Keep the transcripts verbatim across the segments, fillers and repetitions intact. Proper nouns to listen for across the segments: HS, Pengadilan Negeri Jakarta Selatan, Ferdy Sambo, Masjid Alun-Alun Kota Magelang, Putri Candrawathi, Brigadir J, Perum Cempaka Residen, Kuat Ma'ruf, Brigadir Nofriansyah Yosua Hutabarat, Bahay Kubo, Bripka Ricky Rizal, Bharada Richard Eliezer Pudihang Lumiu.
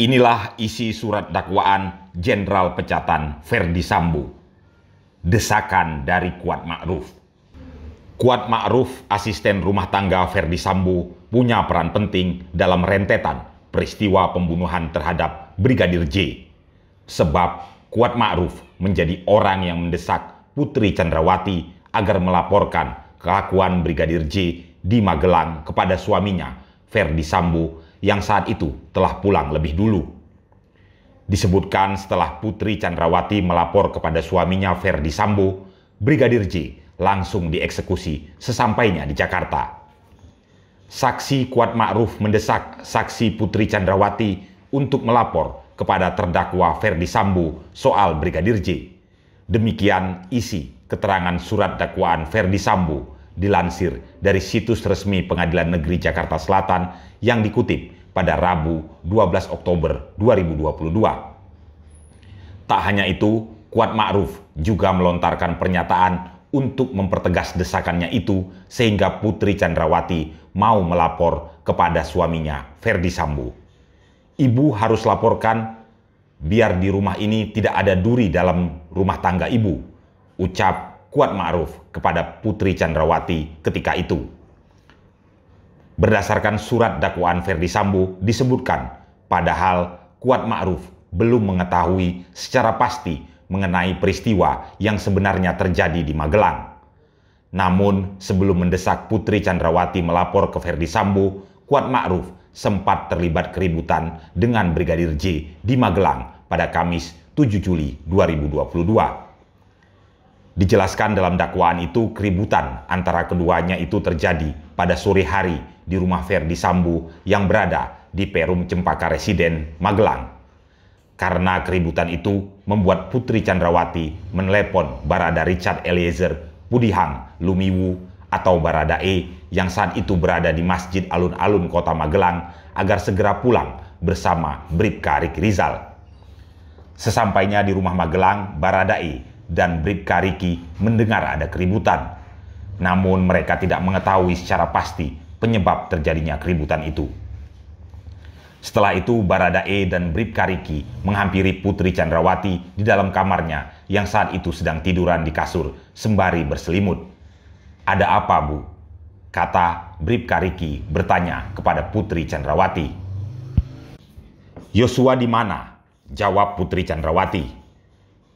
Inilah isi surat dakwaan Jenderal Pecatan Ferdy Sambo. Desakan dari Kuat Ma'ruf. Kuat Ma'ruf, asisten rumah tangga Ferdy Sambo, punya peran penting dalam rentetan peristiwa pembunuhan terhadap Brigadir J. Sebab Kuat Ma'ruf menjadi orang yang mendesak Putri Candrawathi agar melaporkan kelakuan Brigadir J di Magelang kepada suaminya, Ferdy Sambo, yang saat itu telah pulang lebih dulu. Disebutkan setelah Putri Candrawathi melapor kepada suaminya, Ferdy Sambo, Brigadir J langsung dieksekusi sesampainya di Jakarta. Saksi Kuat Ma'ruf mendesak saksi Putri Candrawathi untuk melapor kepada terdakwa Ferdy Sambo soal Brigadir J. Demikian isi keterangan surat dakwaan Ferdy Sambo dilansir dari situs resmi Pengadilan Negeri Jakarta Selatan yang dikutip pada Rabu dua belas Oktober dua ribu dua puluh dua. Tak hanya itu, Kuat Ma'ruf juga melontarkan pernyataan untuk mempertegas desakannya itu sehingga Putri Candrawathi mau melapor kepada suaminya, Ferdy Sambo. Ibu harus laporkan biar di rumah ini tidak ada duri dalam rumah tangga ibu, ucap Kuat Ma'ruf kepada Putri Candrawathi ketika itu. Berdasarkan surat dakwaan Ferdy Sambo disebutkan, padahal Kuat Ma'ruf belum mengetahui secara pasti mengenai peristiwa yang sebenarnya terjadi di Magelang. Namun, sebelum mendesak Putri Candrawathi melapor ke Ferdy Sambo, Kuat Ma'ruf sempat terlibat keributan dengan Brigadir J di Magelang pada Kamis tujuh Juli dua ribu dua puluh dua. Dijelaskan dalam dakwaan itu, keributan antara keduanya itu terjadi pada sore hari di rumah Ferdy Sambo yang berada di Perum Cempaka Residen, Magelang. Karena keributan itu membuat Putri Candrawathi menelepon Bharada Richard Eliezer Pudihang Lumiu atau Barada E yang saat itu berada di Masjid Alun-Alun Kota Magelang agar segera pulang bersama Bripka Ricky Rizal. Sesampainya di rumah Magelang, Barada E dan Bripka Ricky mendengar ada keributan. Namun mereka tidak mengetahui secara pasti penyebab terjadinya keributan itu. Setelah itu, Barada E dan Bripka Ricky menghampiri Putri Candrawathi di dalam kamarnya yang saat itu sedang tiduran di kasur sembari berselimut. "Ada apa, Bu?" kata Bripka Ricky bertanya kepada Putri Candrawathi. "Yosua di mana?" jawab Putri Candrawathi.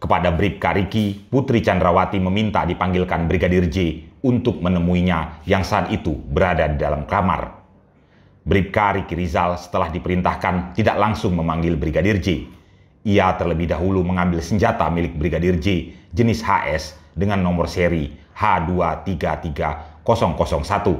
Kepada Bripka Ricky, Putri Candrawathi meminta dipanggilkan Brigadir J untuk menemuinya yang saat itu berada di dalam kamar. Bripka Ricky Rizal setelah diperintahkan tidak langsung memanggil Brigadir J. Ia terlebih dahulu mengambil senjata milik Brigadir J jenis H S dengan nomor seri H dua tiga tiga nol nol satu.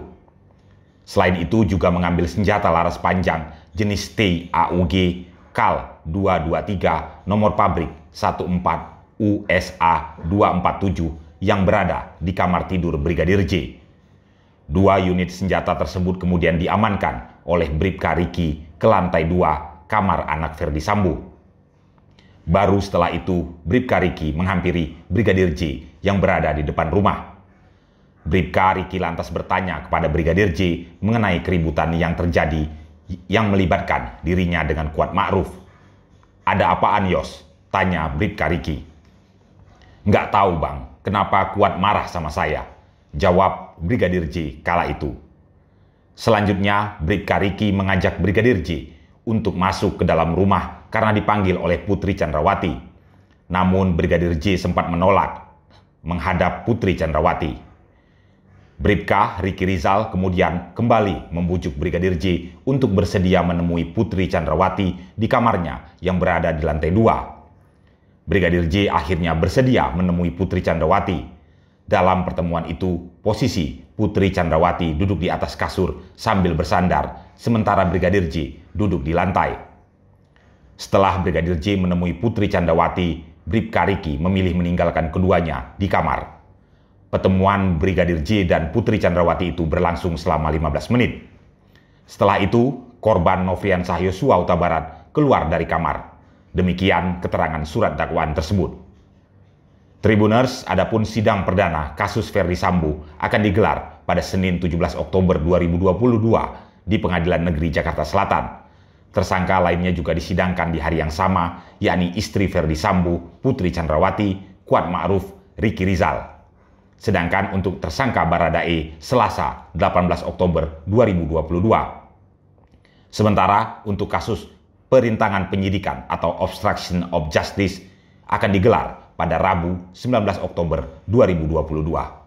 Selain itu juga mengambil senjata laras panjang jenis T A U G K A L dua dua tiga nomor pabrik satu empat U S A dua empat tujuh yang berada di kamar tidur Brigadir J. Dua unit senjata tersebut kemudian diamankan oleh Bripka Ricky ke lantai dua kamar anak Ferdy Sambo. Baru setelah itu, Bripka Ricky menghampiri Brigadir J yang berada di depan rumah. Bripka Ricky lantas bertanya kepada Brigadir J mengenai keributan yang terjadi yang melibatkan dirinya dengan Kuat Ma'ruf. "Ada apaan, Yos?" tanya Bripka Ricky. "Nggak tahu, Bang, kenapa Kuat marah sama saya," jawab Brigadir J kala itu. Selanjutnya, Bripka Ricky mengajak Brigadir J untuk masuk ke dalam rumah karena dipanggil oleh Putri Candrawathi. Namun, Brigadir J sempat menolak menghadap Putri Candrawathi. Bripka Ricky Rizal kemudian kembali membujuk Brigadir J untuk bersedia menemui Putri Candrawathi di kamarnya yang berada di lantai dua. Brigadir J akhirnya bersedia menemui Putri Candrawathi. Dalam pertemuan itu, posisi Putri Candrawathi duduk di atas kasur sambil bersandar, sementara Brigadir J duduk di lantai. Setelah Brigadir J menemui Putri Candrawathi, Bripka Ricky memilih meninggalkan keduanya di kamar. Pertemuan Brigadir J dan Putri Candrawathi itu berlangsung selama lima belas menit. Setelah itu, korban Nofriansyah Yosua Hutabarat keluar dari kamar. Demikian keterangan surat dakwaan tersebut. Tribuners, adapun sidang perdana kasus Ferdy Sambo akan digelar pada Senin tujuh belas Oktober dua ribu dua puluh dua di Pengadilan Negeri Jakarta Selatan. Tersangka lainnya juga disidangkan di hari yang sama, yakni istri Ferdy Sambo, Putri Candrawathi, Kuat Ma'ruf, Ricky Rizal. Sedangkan untuk tersangka Barada E, Selasa delapan belas Oktober dua ribu dua puluh dua. Sementara untuk kasus perintangan penyidikan atau obstruction of justice akan digelar pada Rabu sembilan belas Oktober dua ribu dua puluh dua.